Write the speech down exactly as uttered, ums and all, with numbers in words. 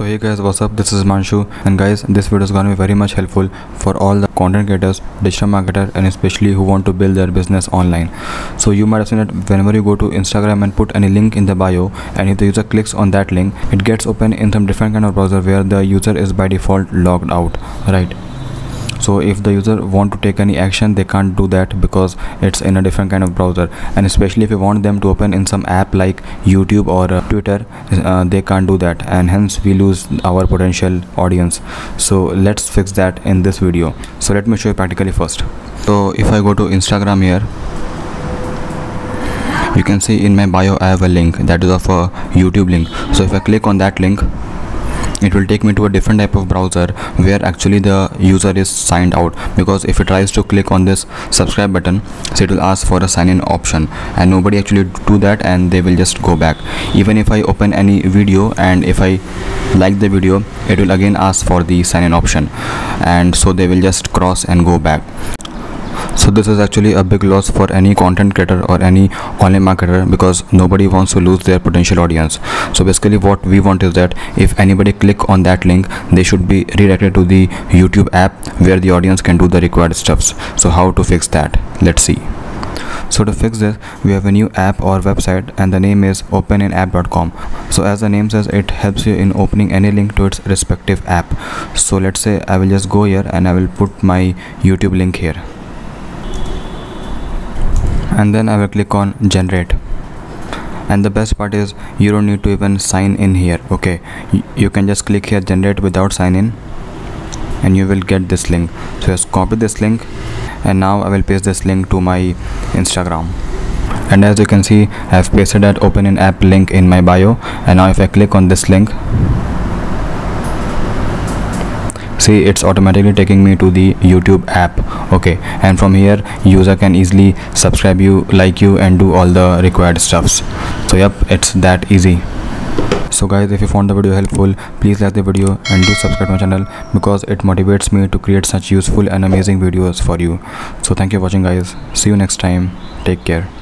So hey guys, what's up? This is Manshu, and guys, this video is gonna be very much helpful for all the content creators, digital marketers, and especially who want to build their business online. So you might have seen that whenever you go to Instagram and put any link in the bio, and if the user clicks on that link, it gets open in some different kind of browser where the user is by default logged out, right? So if the user want to take any action, they can't do that because it's in a different kind of browser, and especially if you want them to open in some app like YouTube or uh, Twitter, uh, they can't do that, and hence we lose our potential audience. So let's fix that in this video. So let me show you practically first. So if I go to Instagram here, you can see in my bio I have a link that is of a YouTube link. So if I click on that link, it will take me to a different type of browser where actually the user is signed out, because if it tries to click on this subscribe button, so it will ask for a sign in option, and nobody actually do that, and they will just go back. Even if I open any video and if I like the video, it will again ask for the sign in option, and so they will just cross and go back. So this is actually a big loss for any content creator or any online marketer, because nobody wants to lose their potential audience. So basically what we want is that if anybody click on that link, they should be redirected to the YouTube app where the audience can do the required stuffs. So how to fix that? Let's see. So to fix this, we have a new app or website, and the name is Open In App dot com. So as the name says, it helps you in opening any link to its respective app. So let's say I will just go here and I will put my YouTube link here, and then I will click on generate. And the best part is you don't need to even sign in here. Okay, you can just click here generate without sign in, and you will get this link. So just copy this link, and now I will paste this link to my Instagram, and as you can see, I have pasted that open in app link in my bio. And now if I click on this link, see, it's automatically taking me to the YouTube app. Okay, and from here user can easily subscribe you, like you, and do all the required stuffs. So yep, it's that easy. So guys, if you found the video helpful, please like the video and do subscribe to my channel, because it motivates me to create such useful and amazing videos for you. So thank you for watching guys. See you next time. Take care.